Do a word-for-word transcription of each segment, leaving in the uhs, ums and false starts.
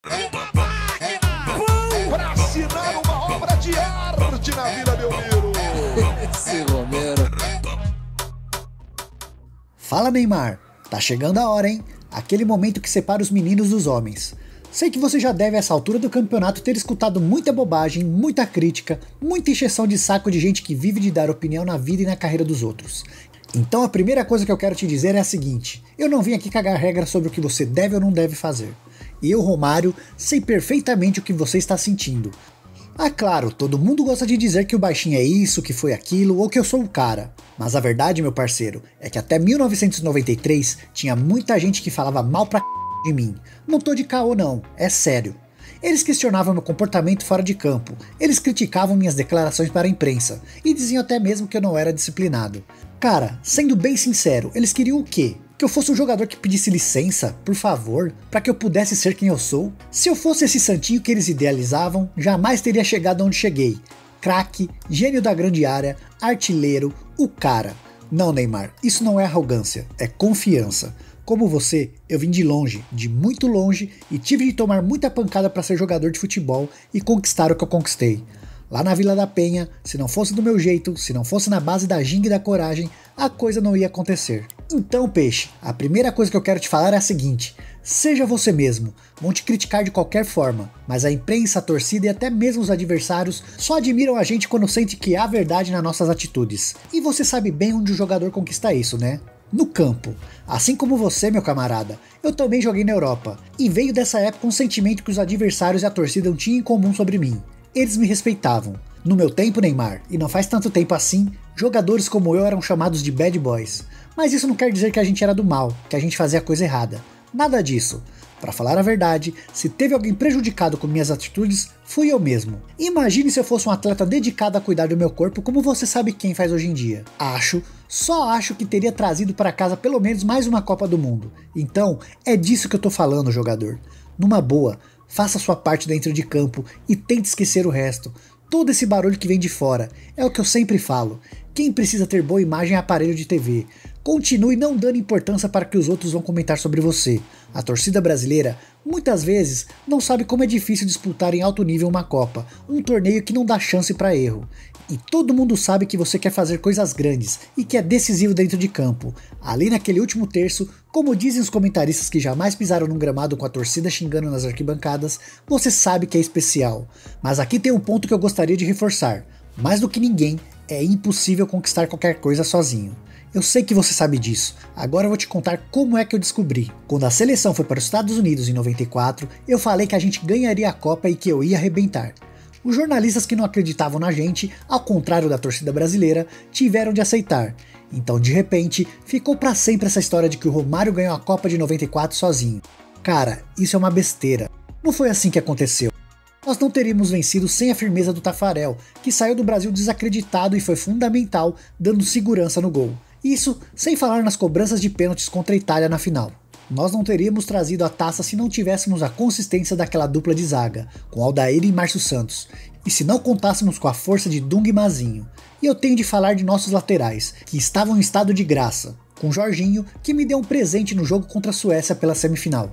Pra assinar uma obra de arte na vida, meu Miro. Esse Romero. Fala, Neymar. Tá chegando a hora, hein? Aquele momento que separa os meninos dos homens. Sei que você já deve, a essa altura do campeonato, ter escutado muita bobagem, muita crítica, muita encheção de saco de gente que vive de dar opinião na vida e na carreira dos outros. Então a primeira coisa que eu quero te dizer é a seguinte: eu não vim aqui cagar regra sobre o que você deve ou não deve fazer. Eu, Romário, sei perfeitamente o que você está sentindo. Ah, claro, todo mundo gosta de dizer que o baixinho é isso, que foi aquilo, ou que eu sou o cara. Mas a verdade, meu parceiro, é que até mil novecentos e noventa e três tinha muita gente que falava mal pra c... de mim. Não tô de caô não, é sério. Eles questionavam meu comportamento fora de campo, eles criticavam minhas declarações para a imprensa, e diziam até mesmo que eu não era disciplinado. Cara, sendo bem sincero, eles queriam o quê? Que eu fosse um jogador que pedisse licença, por favor, para que eu pudesse ser quem eu sou? Se eu fosse esse santinho que eles idealizavam, jamais teria chegado onde cheguei. Craque, gênio da grande área, artilheiro, o cara. Não, Neymar, isso não é arrogância, é confiança. Como você, eu vim de longe, de muito longe, e tive de tomar muita pancada para ser jogador de futebol e conquistar o que eu conquistei. Lá na Vila da Penha, se não fosse do meu jeito, se não fosse na base da ginga e da coragem, a coisa não ia acontecer. Então, peixe, a primeira coisa que eu quero te falar é a seguinte: seja você mesmo. Vão te criticar de qualquer forma, mas a imprensa, a torcida e até mesmo os adversários só admiram a gente quando sente que há verdade nas nossas atitudes. E você sabe bem onde o jogador conquista isso, né? No campo. Assim como você, meu camarada, eu também joguei na Europa, e veio dessa época um sentimento que os adversários e a torcida tinham em comum sobre mim. Eles me respeitavam. No meu tempo, Neymar, e não faz tanto tempo assim, jogadores como eu eram chamados de bad boys. Mas isso não quer dizer que a gente era do mal, que a gente fazia a coisa errada. Nada disso. Pra falar a verdade, se teve alguém prejudicado com minhas atitudes, fui eu mesmo. Imagine se eu fosse um atleta dedicado a cuidar do meu corpo, como você sabe quem faz hoje em dia. Acho, só acho que teria trazido para casa pelo menos mais uma Copa do Mundo. Então, é disso que eu tô falando, jogador. Numa boa, faça sua parte dentro de campo e tente esquecer o resto. Todo esse barulho que vem de fora, é o que eu sempre falo. Quem precisa ter boa imagem é aparelho de T V. Continue não dando importância para que os outros vão comentar sobre você. A torcida brasileira, muitas vezes, não sabe como é difícil disputar em alto nível uma Copa, um torneio que não dá chance para erro. E todo mundo sabe que você quer fazer coisas grandes e que é decisivo dentro de campo. Ali naquele último terço, como dizem os comentaristas que jamais pisaram num gramado com a torcida xingando nas arquibancadas, você sabe que é especial. Mas aqui tem um ponto que eu gostaria de reforçar. Mais do que ninguém, é impossível conquistar qualquer coisa sozinho. Eu sei que você sabe disso, agora eu vou te contar como é que eu descobri. Quando a seleção foi para os Estados Unidos em noventa e quatro, eu falei que a gente ganharia a Copa e que eu ia arrebentar. Os jornalistas que não acreditavam na gente, ao contrário da torcida brasileira, tiveram de aceitar. Então, de repente, ficou para sempre essa história de que o Romário ganhou a Copa de noventa e quatro sozinho. Cara, isso é uma besteira. Não foi assim que aconteceu. Nós não teríamos vencido sem a firmeza do Tafarel, que saiu do Brasil desacreditado e foi fundamental, dando segurança no gol. Isso sem falar nas cobranças de pênaltis contra a Itália na final. Nós não teríamos trazido a taça se não tivéssemos a consistência daquela dupla de zaga, com Aldair e Márcio Santos, e se não contássemos com a força de Dunga e Mazinho. E eu tenho de falar de nossos laterais, que estavam em estado de graça, com Jorginho, que me deu um presente no jogo contra a Suécia pela semifinal.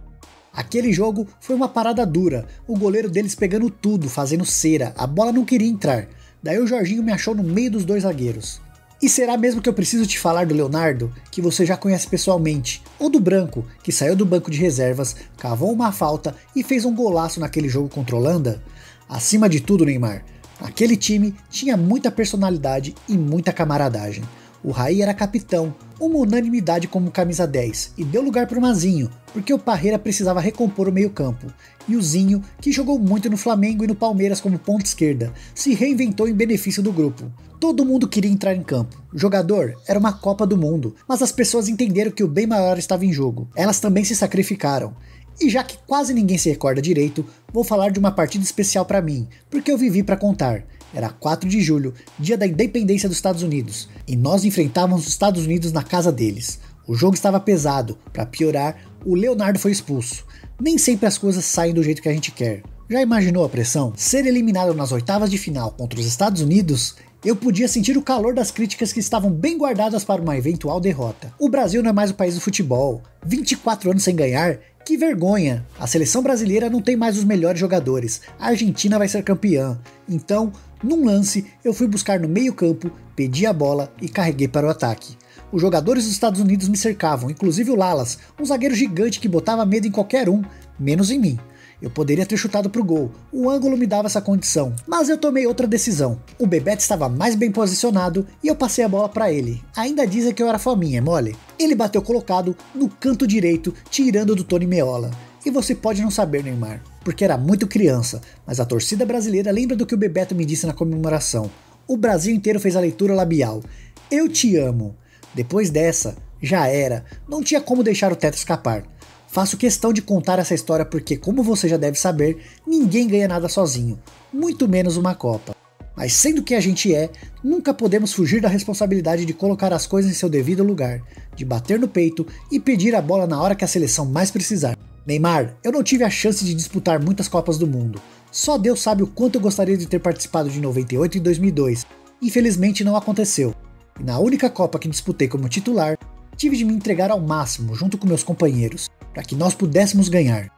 Aquele jogo foi uma parada dura, o goleiro deles pegando tudo, fazendo cera, a bola não queria entrar, daí o Jorginho me achou no meio dos dois zagueiros. E será mesmo que eu preciso te falar do Leonardo, que você já conhece pessoalmente, ou do Branco, que saiu do banco de reservas, cavou uma falta e fez um golaço naquele jogo contra a Holanda? Acima de tudo, Neymar, aquele time tinha muita personalidade e muita camaradagem. O Raí era capitão, uma unanimidade como camisa dez, e deu lugar para o Mazinho, porque o Parreira precisava recompor o meio-campo. E o Zinho, que jogou muito no Flamengo e no Palmeiras como ponta esquerda, se reinventou em benefício do grupo. Todo mundo queria entrar em campo. Jogador, era uma Copa do Mundo, mas as pessoas entenderam que o bem maior estava em jogo. Elas também se sacrificaram. E já que quase ninguém se recorda direito, vou falar de uma partida especial para mim, porque eu vivi para contar. Era quatro de julho, dia da independência dos Estados Unidos, e nós enfrentávamos os Estados Unidos na casa deles. O jogo estava pesado, para piorar, o Leonardo foi expulso. Nem sempre as coisas saem do jeito que a gente quer. Já imaginou a pressão? Ser eliminado nas oitavas de final contra os Estados Unidos? Eu podia sentir o calor das críticas que estavam bem guardadas para uma eventual derrota. O Brasil não é mais o país do futebol. vinte e quatro anos sem ganhar? Que vergonha! A seleção brasileira não tem mais os melhores jogadores, a Argentina vai ser campeã. Então, num lance, eu fui buscar no meio-campo, pedi a bola e carreguei para o ataque. Os jogadores dos Estados Unidos me cercavam, inclusive o Lalas, um zagueiro gigante que botava medo em qualquer um, menos em mim. Eu poderia ter chutado pro gol, o ângulo me dava essa condição, mas eu tomei outra decisão. O Bebeto estava mais bem posicionado e eu passei a bola para ele. Ainda dizem que eu era fominha, mole. Ele bateu colocado no canto direito, tirando do Tony Meola. E você pode não saber, Neymar, porque era muito criança, mas a torcida brasileira lembra do que o Bebeto me disse na comemoração. O Brasil inteiro fez a leitura labial. Eu te amo. Depois dessa, já era, não tinha como deixar o teto escapar. Faço questão de contar essa história porque, como você já deve saber, ninguém ganha nada sozinho, muito menos uma Copa. Mas sendo quem a gente é, nunca podemos fugir da responsabilidade de colocar as coisas em seu devido lugar, de bater no peito e pedir a bola na hora que a seleção mais precisar. Neymar, eu não tive a chance de disputar muitas Copas do Mundo. Só Deus sabe o quanto eu gostaria de ter participado de noventa e oito e dois mil e dois. Infelizmente não aconteceu. E na única Copa que disputei como titular, tive de me entregar ao máximo junto com meus companheiros, para que nós pudéssemos ganhar.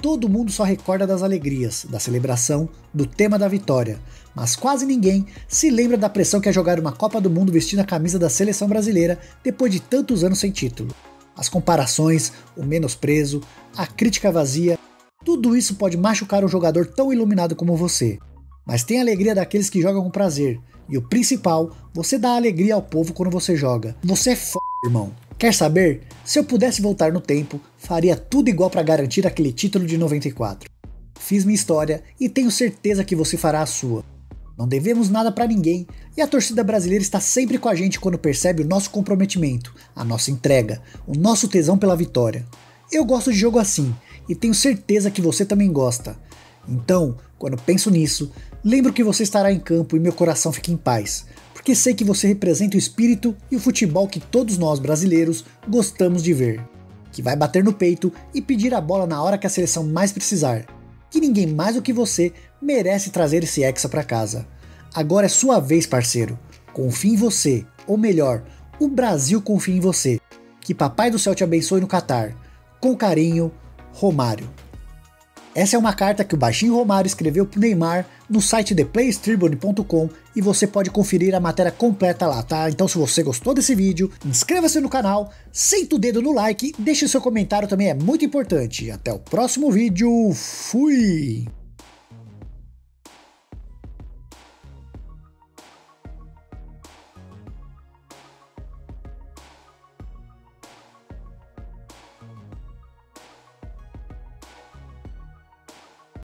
Todo mundo só recorda das alegrias, da celebração, do tema da vitória, mas quase ninguém se lembra da pressão que é jogar uma Copa do Mundo vestindo a camisa da seleção brasileira depois de tantos anos sem título. As comparações, o menosprezo, a crítica vazia, tudo isso pode machucar um jogador tão iluminado como você. Mas tem a alegria daqueles que jogam com prazer, e o principal, você dá alegria ao povo quando você joga. Você é foda, irmão. Quer saber? Se eu pudesse voltar no tempo, faria tudo igual para garantir aquele título de noventa e quatro. Fiz minha história e tenho certeza que você fará a sua. Não devemos nada para ninguém e a torcida brasileira está sempre com a gente quando percebe o nosso comprometimento, a nossa entrega, o nosso tesão pela vitória. Eu gosto de jogo assim e tenho certeza que você também gosta. Então, quando penso nisso, lembro que você estará em campo e meu coração fica em paz, porque sei que você representa o espírito e o futebol que todos nós brasileiros gostamos de ver, que vai bater no peito e pedir a bola na hora que a seleção mais precisar, que ninguém mais do que você merece trazer esse hexa para casa. Agora é sua vez, parceiro. Confie em você, ou melhor, o Brasil confia em você. Que Papai do Céu te abençoe no Qatar. Com carinho, Romário. Essa é uma carta que o baixinho Romário escreveu pro Neymar no site the player stribune ponto com e você pode conferir a matéria completa lá, tá? Então se você gostou desse vídeo, inscreva-se no canal, senta o dedo no like, deixe seu comentário também, é muito importante. Até o próximo vídeo, fui!